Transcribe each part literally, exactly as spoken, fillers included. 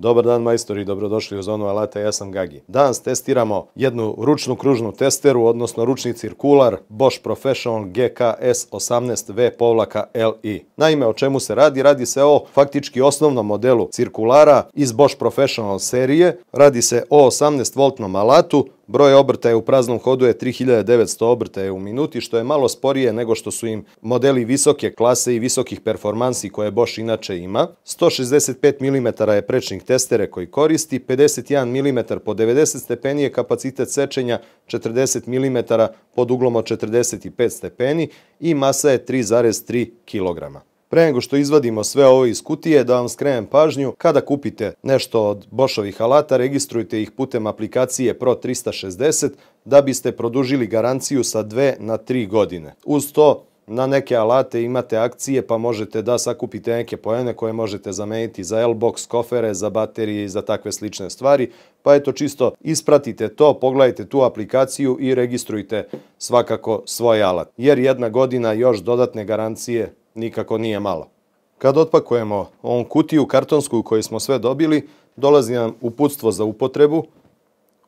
Dobar dan majstori, dobrodošli u zonu alata, ja sam Gagi. Danas testiramo jednu ručnu kružnu testeru, odnosno ručni cirkular Bosch Professional G K S osamnaest V L I. Naime, o čemu se radi? Radi se o faktički osnovnom modelu cirkulara iz Bosch Professional serije. Radi se o osamnaest voltnom alatu. Broj obrtaja u praznom hodu je tri hiljade devetsto obrtaja u minuti, što je malo sporije nego što su im modeli visoke klase i visokih performansi koje Bosch inače ima. sto šezdeset pet milimetara je prečnik testere koji koristi, pedeset jedan milimetar po devedeset stepeni je kapacitet sečenja, četrdeset milimetara pod uglom od četrdeset pet stepeni i masa je tri zarez tri kilograma. Pre nego što izvadimo sve ovo iz kutije, da vam skrenem pažnju, kada kupite nešto od Boschovih alata, registrujte ih putem aplikacije Pro tri šezdeset da biste produžili garanciju sa dve na tri godine. Uz to, na neke alate imate akcije pa možete da sakupite neke poene koje možete zameniti za L-box, kofere, za baterije i za takve slične stvari. Pa eto, čisto ispratite to, pogledajte tu aplikaciju i registrujte svakako svoj alat. Jer jedna godina još dodatne garancije nikako nije malo. Kad otpakujemo ovu kutiju kartonsku u kojoj smo sve dobili, dolazi nam uputstvo za upotrebu.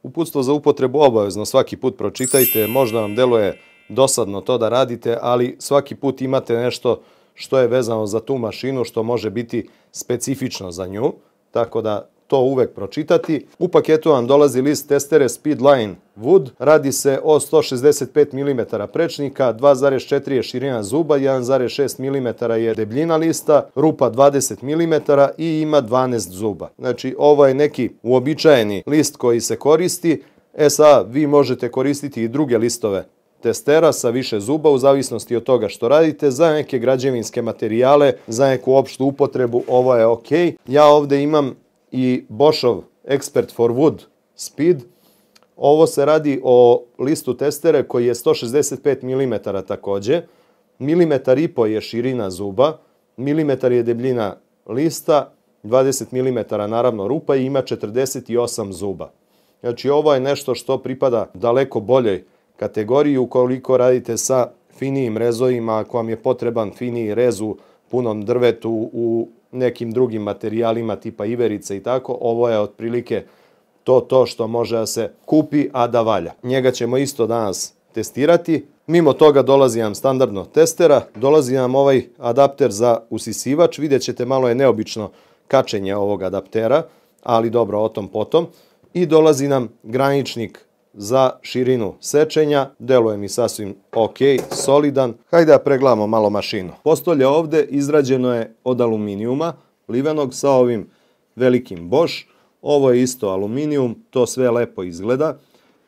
Uputstvo za upotrebu obavezno svaki put pročitajte, možda vam deluje dosadno to da radite, ali svaki put imate nešto što je vezano za tu mašinu, što može biti specifično za nju, tako da to uvek pročitati. U paketu vam dolazi list testere Speedline Wood. Radi se o sto šezdeset pet milimetara prečnika, dva zarez četiri je širina zuba, jedan zarez šest milimetara je debljina lista, rupa dvadeset milimetara i ima dvanaest zuba. Znači, ovo je neki uobičajeni list koji se koristi. E sad, vi možete koristiti i druge listove testera sa više zuba u zavisnosti od toga što radite, za neke građevinske materijale, za neku opštu upotrebu, ovo je ok. Ja ovdje imam i Boschov Expert for Wood Speed. Ovo se radi o listu testere koji je sto šezdeset pet milimetara također. Milimetar i po je širina zuba, milimetar je debljina lista, dvadeset milimetara naravno rupa i ima četrdeset osam zuba. Znači, ovo je nešto što pripada daleko boljoj kategoriji ukoliko radite sa finijim rezovima, ako vam je potreban finiji rez u punom drvetu, u nekim drugim materijalima tipa iverice i tako, ovo je otprilike to to što može da se kupi, a da valja. Njega ćemo isto danas testirati. Mimo toga dolazi nam standardno testera, dolazi nam ovaj adapter za usisivač, vidjet ćete malo je neobično kačenje ovog adaptera, ali dobro, o tom potom. I dolazi nam graničnik za širinu sečenja, deluje mi sasvim ok, solidan. Hajde da pregledamo malo mašinu. Postolje ovdje izrađeno je od aluminijuma, livenog sa ovim velikim Bosch. Ovo je isto aluminijum, to sve lepo izgleda.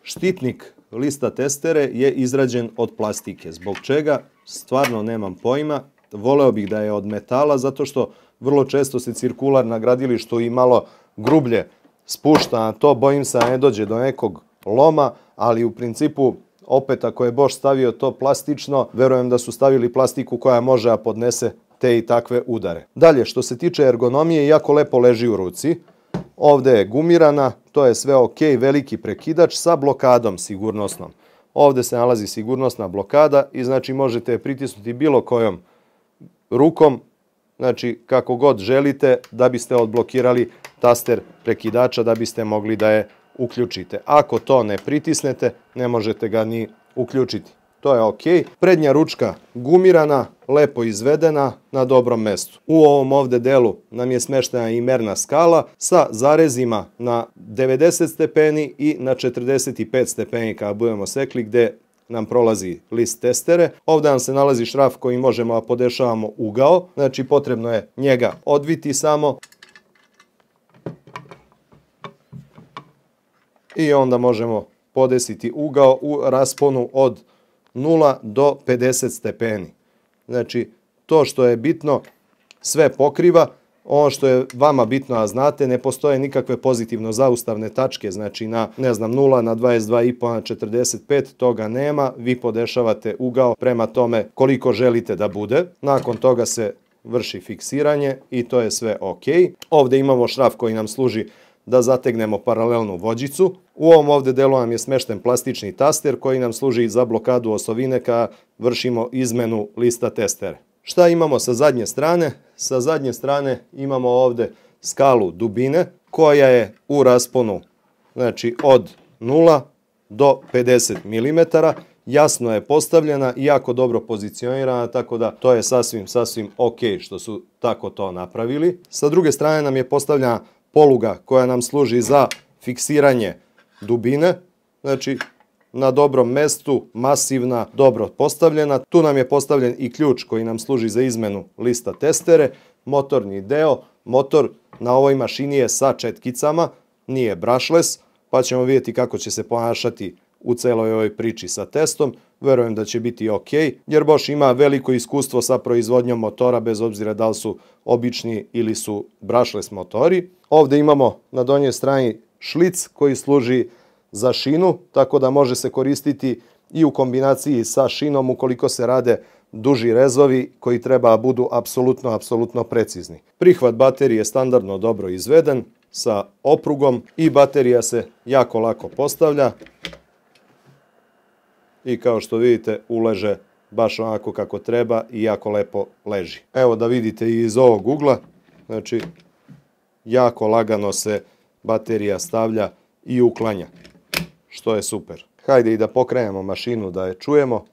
Štitnik lista testere je izrađen od plastike, zbog čega stvarno nemam pojma. Voleo bih da je od metala, zato što vrlo često se cirkular na gradilištu i malo grublje spušta na to, bojim se da ne dođe do nekog loma, ali u principu opet ako je Bosch stavio to plastično, verujem da su stavili plastiku koja može da podnese te i takve udare. Dalje, što se tiče ergonomije, jako lepo leži u ruci. Ovdje je gumirana, to je sve ok, veliki prekidač sa blokadom sigurnosnom. Ovdje se nalazi sigurnosna blokada i znači možete je pritisnuti bilo kojom rukom, znači kako god želite, da biste odblokirali taster prekidača, da biste mogli da je uključite. Ako to ne pritisnete, ne možete ga ni uključiti. To je ok. Prednja ručka gumirana, lepo izvedena, na dobrom mestu. U ovom ovdje delu nam je smeštena i merna skala sa zarezima na devedeset stepeni i na četrdeset pet stepeni kada budemo sekli, gdje nam prolazi list testere. Ovdje nam se nalazi šraf koji možemo da podešavamo ugao, znači potrebno je njega odviti samo i onda možemo podesiti ugao u rasponu od nula do pedeset stepeni. Znači, to što je bitno sve pokriva, ono što je vama bitno, a znate, ne postoje nikakve pozitivno zaustavne tačke, znači na, ne znam, nula, na dvadeset dva i po, na četrdeset pet, toga nema, vi podešavate ugao prema tome koliko želite da bude. Nakon toga se vrši fiksiranje i to je sve ok. Ovdje imamo šraf koji nam služi da zategnemo paralelnu vođicu. U ovom ovdje delu nam je smešten plastični taster koji nam služi za blokadu osovine kada vršimo izmenu lista testere. Šta imamo sa zadnje strane? Sa zadnje strane imamo ovdje skalu dubine koja je u rasponu, znači od nula do pedeset milimetara, jasno je postavljena i jako dobro pozicionirana, tako da to je sasvim, sasvim ok što su tako to napravili. Sa druge strane nam je postavljena poluga koja nam služi za fiksiranje dubine, znači na dobrom mestu, masivna, dobro postavljena. Tu nam je postavljen i ključ koji nam služi za izmenu lista testere, motorni deo. Motor na ovoj mašini je sa četkicama, nije brushless, pa ćemo vidjeti kako će se ponašati u celoj ovoj priči sa testom. Verujem da će biti ok, jer Bosch ima veliko iskustvo sa proizvodnjom motora, bez obzira da li su obični ili su brushless motori. Ovdje imamo na donjoj strani šlic koji služi za šinu, tako da može se koristiti i u kombinaciji sa šinom ukoliko se rade duži rezovi koji treba budu apsolutno, apsolutno precizni. Prihvat baterije je standardno dobro izveden sa oprugom i baterija se jako lako postavlja i kao što vidite uleže baš onako kako treba i jako lepo leži. Evo da vidite i iz ovog ugla, znači jako lagano se baterija stavlja i uklanja, što je super. Hajde i da pokrenemo mašinu da je čujemo.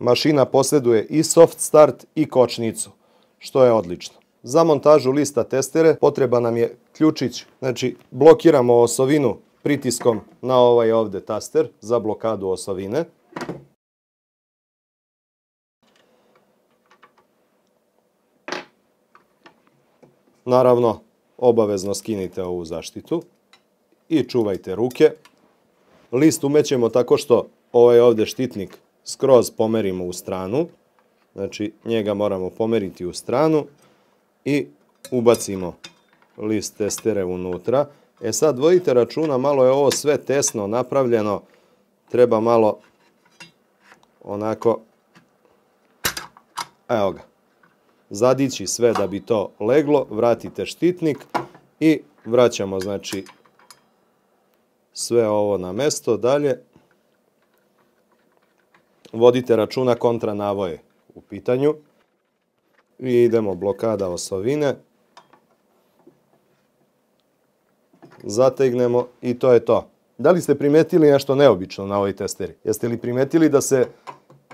Mašina posjeduje i soft start i kočnicu, što je odlično. Za montažu lista testere potreba nam je ključić, znači blokiramo osovinu pritiskom na ovaj ovdje taster za blokadu osovine. Naravno, obavezno skinite ovu zaštitu i čuvajte ruke. List umećemo tako što ovaj ovdje štitnik skroz pomerimo u stranu. Znači, njega moramo pomeriti u stranu i ubacimo list testere unutra. E sad, vodite računa, malo je ovo sve tesno napravljeno. Treba malo onako, evo ga, zadići sve da bi to leglo, vratite štitnik i vraćamo znači sve ovo na mesto. Dalje vodite računa, kontra navoje u pitanju i idemo blokada osovine, zategnemo i to je to. Da li ste primetili nešto neobično na ovoj testeri? Jeste li primetili da se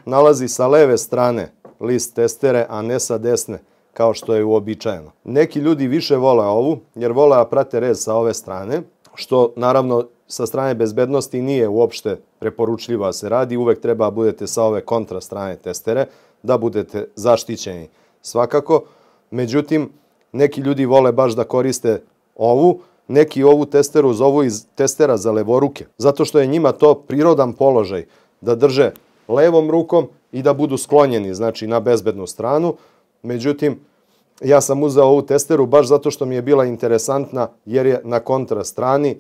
nalazi sa leve strane list testere, a ne sa desne, kao što je uobičajeno? Neki ljudi više vole ovu, jer vole da prate rez sa ove strane, što naravno sa strane bezbednosti nije uopšte preporučljivo da se radi. Uvek treba budete sa ove kontra strane testere, da budete zaštićeni svakako. Međutim, neki ljudi vole baš da koriste ovu, neki ovu testeru zovu iz testera za levoruke, zato što je njima to prirodan položaj da drže levom rukom i da budu sklonjeni, znači, na bezbednu stranu. Međutim, ja sam uzeo ovu testeru baš zato što mi je bila interesantna, jer je na kontra strani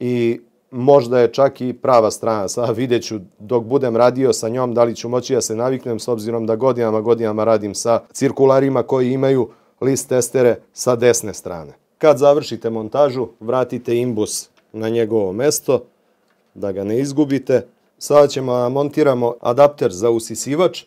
i možda je čak i prava strana. Sada vidjet ću dok budem radio sa njom da li ću moći da se naviknem, s obzirom da godinama, godinama radim sa cirkularima koji imaju list testere sa desne strane. Kad završite montažu, vratite imbus na njegovo mesto da ga ne izgubite. Sada ćemo da montiramo adapter za usisivač.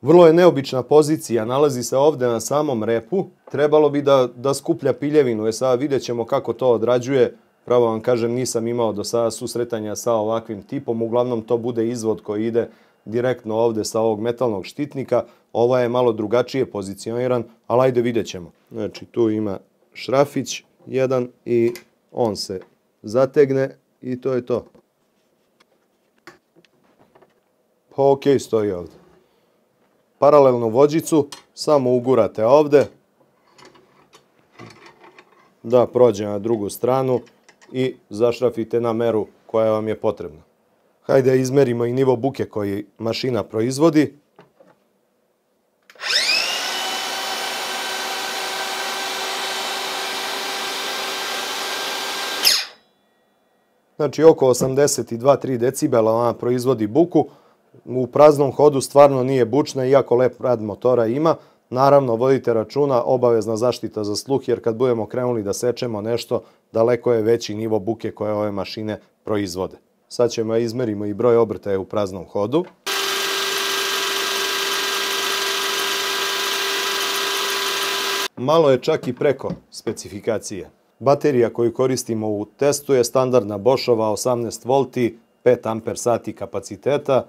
Vrlo je neobična pozicija, nalazi se ovdje na samom repu. Trebalo bi da, da skuplja piljevinu, jer sada vidjet ćemo kako to odrađuje. Pravo vam kažem, nisam imao do sada susretanja sa ovakvim tipom. Uglavnom to bude izvod koji ide direktno ovdje sa ovog metalnog štitnika. Ova je malo drugačije pozicioniran, ali ajde vidjet ćemo. Znači, tu ima šrafić jedan i on se zategne i to je to. Pa ok, stoji ovdje. Paralelnu vođicu samo ugurate ovdje da prođe na drugu stranu i zašrafite na meru koja vam je potrebna. Hajde izmerimo i nivo buke koji mašina proizvodi. Znači oko osamdeset dva tri decibela ona proizvodi buku. U praznom hodu stvarno nije bučna i jako lep rad motora ima. Naravno, vodite računa, obavezna zaštita za sluh, jer kad budemo krenuli da sečemo nešto, daleko je veći nivo buke koje ove mašine proizvode. Sad ćemo izmerimo i broj obrtaja u praznom hodu. malo je čak i preko specifikacije. Baterija koju koristimo u testu je standardna Boschova osamnaest volti, pet amper sati kapaciteta.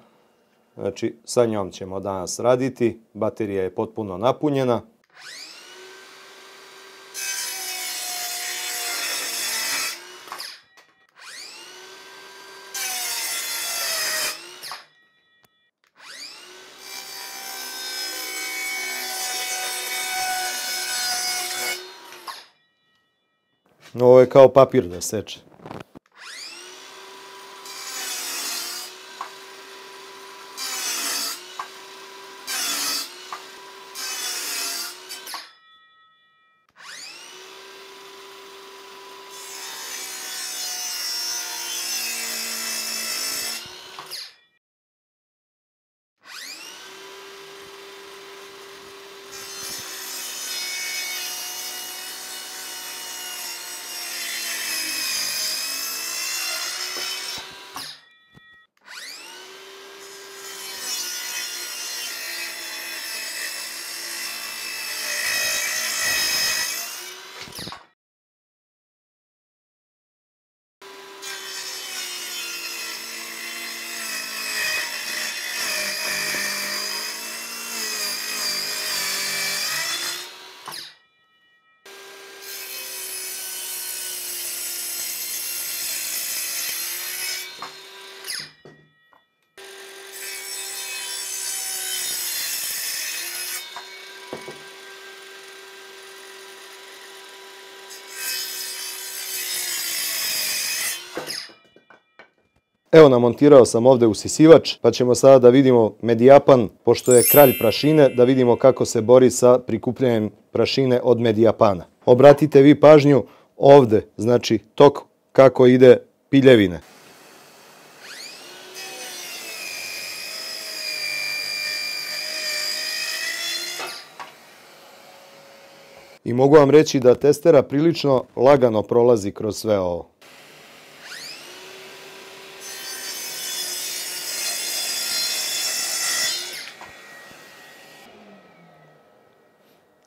Znači, sa njom ćemo danas raditi. Baterija je potpuno napunjena. Ovo je kao papir da seče. Evo, namontirao sam ovdje usisivač, pa ćemo sada da vidimo medijapan, pošto je kralj prašine, da vidimo kako se bori sa prikupljanjem prašine od medijapana. Obratite vi pažnju ovdje, znači tok kako ide piljevine. I mogu vam reći da testera prilično lagano prolazi kroz sve ovo.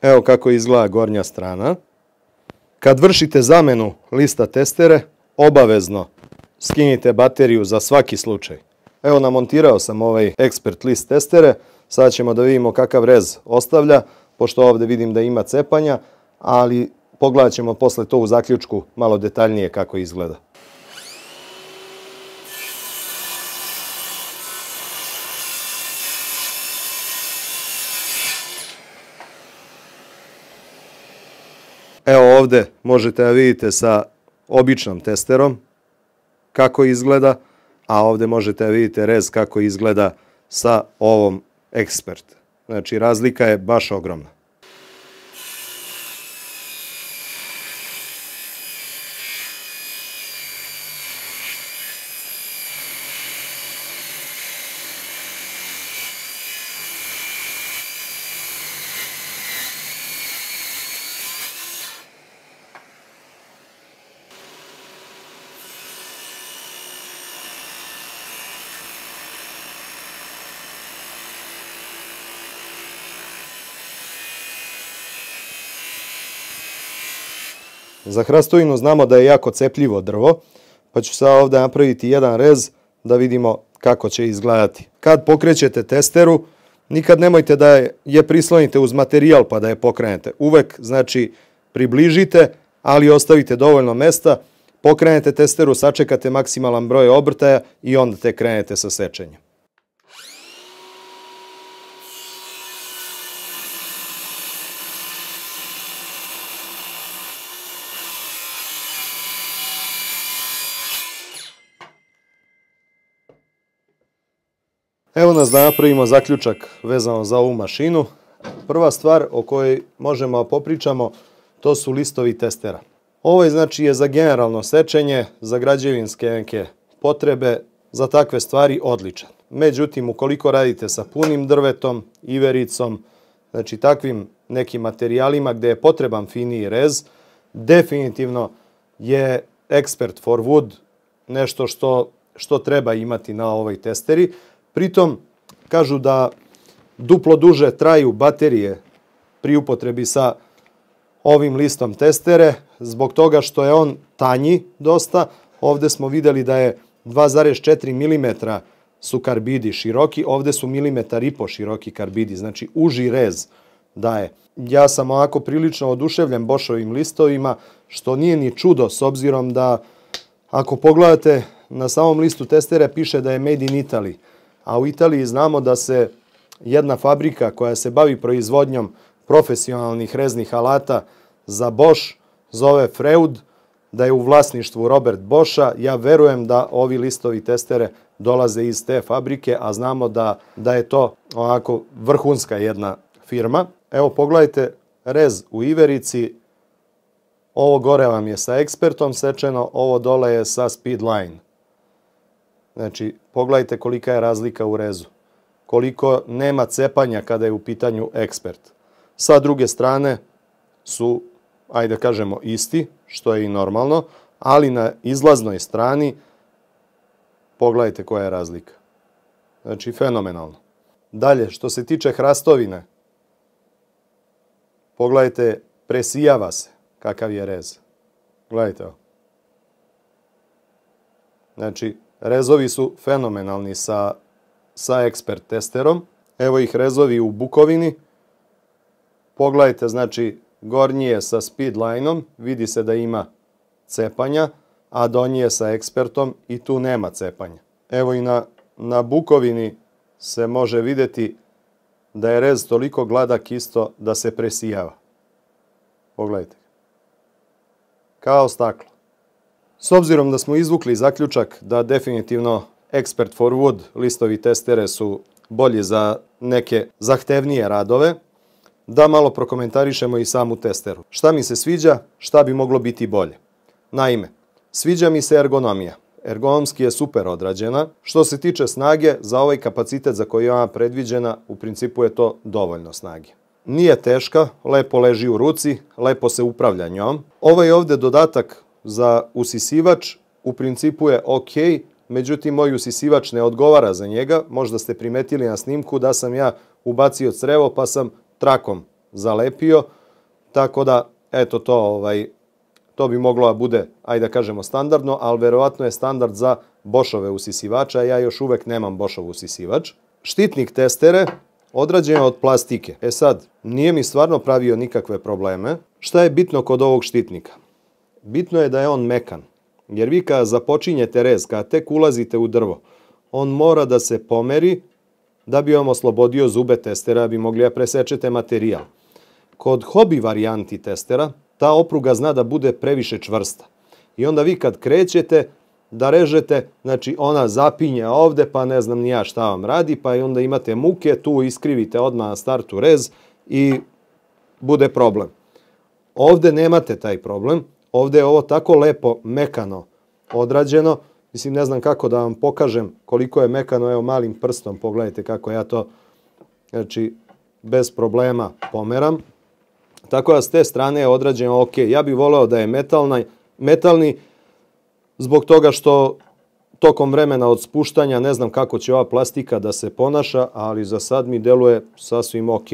Evo kako izgleda gornja strana. Kad vršite zamenu lista testere, obavezno skinite bateriju za svaki slučaj. Evo, namontirao sam ovaj ekspert list testere. Sad ćemo da vidimo kakav rez ostavlja, pošto ovdje vidim da ima cepanja, ali pogledat ćemo posle to u zaključku malo detaljnije kako izgleda. Evo ovdje možete da vidite sa običnom testerom kako izgleda, a ovdje možete da vidite rez kako izgleda sa ovom ekspert. Znači, razlika je baš ogromna. Za hrastovinu znamo da je jako cepljivo drvo, pa ću sada ovdje napraviti jedan rez da vidimo kako će izgledati. Kad pokrećete testeru, nikad nemojte da je prislonite uz materijal pa da je pokrenete. Uvek, znači, približite, ali ostavite dovoljno mesta, pokrenete testeru, sačekate maksimalan broj obrtaja i onda tek krenete sa sečenjem. Evo nas da napravimo zaključak vezano za ovu mašinu. Prva stvar o kojoj možemo popričamo, to su listovi testera. Ovo je, znači, je za generalno sečenje, za građevinske neke potrebe, za takve stvari odličan. Međutim, ukoliko radite sa punim drvetom, ivericom, znači takvim nekim materijalima gdje je potreban finiji rez, definitivno je Expert for Wood nešto što, što treba imati na ovoj testeri. Pritom, kažu da duplo duže traju baterije pri upotrebi sa ovim listom testere, zbog toga što je on tanji dosta. Ovdje smo vidjeli da je dva zarez četiri milimetra su karbidi široki, ovdje su milimetar i po široki karbidi, znači uži rez daje. Ja sam ovako prilično oduševljen Boschovim listovima, što nije ni čudo s obzirom da ako pogledate na samom listu testera piše da je made in Italy, a u Italiji znamo da se jedna fabrika koja se bavi proizvodnjom profesionalnih reznih alata za Bosch zove Freud, da je u vlasništvu Robert Boscha. Ja verujem da ovi listovi testere dolaze iz te fabrike, a znamo da, da je to onako vrhunska jedna firma. Evo pogledajte rez u iverici, ovo gore vam je sa ekspertom sečeno, ovo dole je sa Speedline. Znači pogledajte kolika je razlika u rezu, koliko nema cepanja kada je u pitanju ekspert. Sa druge strane su, ajde kažemo, isti, što je i normalno, ali na izlaznoj strani pogledajte koja je razlika. Znači, fenomenalno. Dalje, što se tiče hrastovine, pogledajte, presijava se kakav je rez. Gledajte ovo. Znači, rezovi su fenomenalni sa, sa ekspert testerom. Evo ih rezovi u bukovini. Pogledajte, znači, gornje sa Speedline-om, vidi se da ima cepanja, a donje sa ekspertom i tu nema cepanja. Evo i na, na bukovini se može vidjeti da je rez toliko gladak isto da se presijava. Pogledajte. Kao staklo. S obzirom da smo izvukli zaključak da definitivno Expert for Wood listovi testere su bolji za neke zahtevnije radove, da malo prokomentarišemo i samu testeru. Šta mi se sviđa, šta bi moglo biti bolje? Naime, sviđa mi se ergonomija. Ergonomski je super odrađena. Što se tiče snage, za ovaj kapacitet za koji je ona predviđena, u principu je to dovoljno snage. Nije teška, lepo leži u ruci, lepo se upravlja njom. Ovaj ovdje dodatak za usisivač u principu je ok, međutim moj usisivač ne odgovara za njega. Možda ste primetili na snimku da sam ja ubacio crevo pa sam trakom zalepio, tako da, eto to, ovaj, to bi moglo da bude, ajde da kažemo, standardno, ali verovatno je standard za Boschove usisivača, ja još uvek nemam Boschov usisivač. Štitnik testere odrađen je od plastike. E sad, nije mi stvarno pravio nikakve probleme. Šta je bitno kod ovog štitnika? Bitno je da je on mekan, jer vi kada započinjete rez, kada tek ulazite u drvo, on mora da se pomeri, da bi vam oslobodio zube testera, da bi mogli da presečete materijal. Kod hobi varijanti testera, ta opruga zna da bude previše čvrsta. I onda vi kad krećete, da režete, znači ona zapinje ovdje, pa ne znam ni ja šta vam radi, pa i onda imate muke, tu iskrivite odmah na startu rez i bude problem. Ovdje nemate taj problem, ovdje je ovo tako lepo mekano odrađeno. Mislim, ne znam kako da vam pokažem koliko je mekano, evo malim prstom, pogledajte kako ja to, znači, bez problema pomeram. Tako da s te strane je odrađeno ok. Ja bih voleo da je metalni, metalni zbog toga što tokom vremena od spuštanja ne znam kako će ova plastika da se ponaša, ali za sad mi deluje sasvim ok.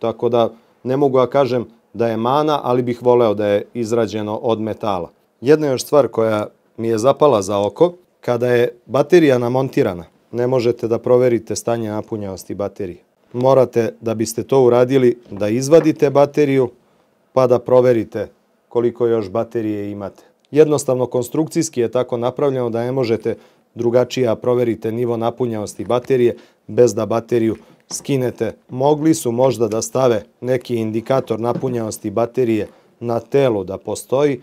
Tako da ne mogu da kažem da je mana, ali bih voleo da je izrađeno od metala. Jedna još stvar koja mi je zapala za oko, kada je baterija namontirana, ne možete da proverite stanje napunjenosti baterije. Morate, da biste to uradili, da izvadite bateriju pa da proverite koliko još baterije imate. Jednostavno, konstrukcijski je tako napravljeno da ne možete drugačije proveriti nivo napunjenosti baterije bez da bateriju skinete. Mogli su možda da stave neki indikator napunjenosti baterije na telu da postoji,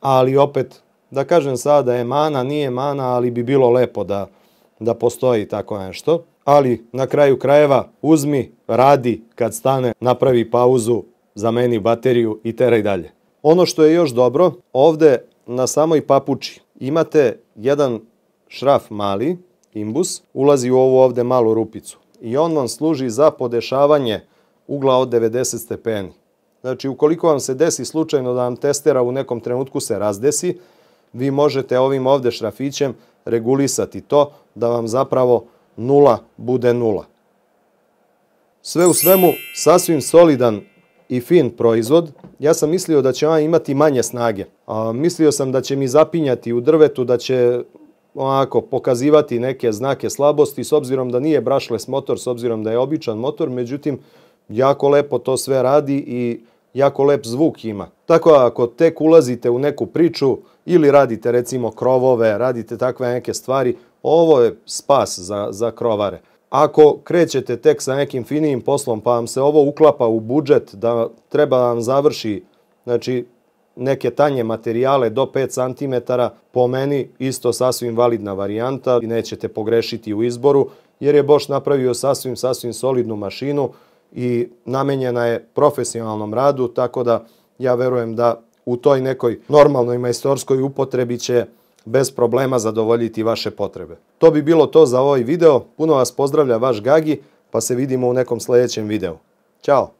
ali opet, da kažem sada da je mana, nije mana, ali bi bilo lepo da, da postoji tako nešto. Ali na kraju krajeva uzmi, radi, kad stane, napravi pauzu, zameni bateriju i teraj dalje. Ono što je još dobro, ovdje na samoj papuči imate jedan šraf mali, imbus, ulazi u ovu ovdje malu rupicu i on vam služi za podešavanje ugla od devedeset stepeni. Znači, ukoliko vam se desi slučajno da vam testera u nekom trenutku se razdesi, vi možete ovim ovdje šrafićem regulisati to da vam zapravo nula bude nula. Sve u svemu, sasvim solidan i fin proizvod, ja sam mislio da će ona imati manje snage. A, mislio sam da će mi zapinjati u drvetu, da će onako pokazivati neke znake slabosti, s obzirom da nije brushless motor, s obzirom da je običan motor, međutim, jako lepo to sve radi i jako lep zvuk ima. Tako ako tek ulazite u neku priču ili radite recimo krovove, radite takve neke stvari, ovo je spas za, za krovare. Ako krećete tek sa nekim finijim poslom pa vam se ovo uklapa u budžet da treba vam završi znači, neke tanje materijale do pet centimetara, po meni isto sasvim validna varijanta i nećete pogrešiti u izboru jer je Bosch napravio sasvim, sasvim solidnu mašinu i namenjena je profesionalnom radu, tako da ja verujem da u toj nekoj normalnoj majstorskoj upotrebi će bez problema zadovoljiti vaše potrebe. To bi bilo to za ovaj video. Puno vas pozdravlja vaš Gagi, pa se vidimo u nekom sljedećem videu. Ćao!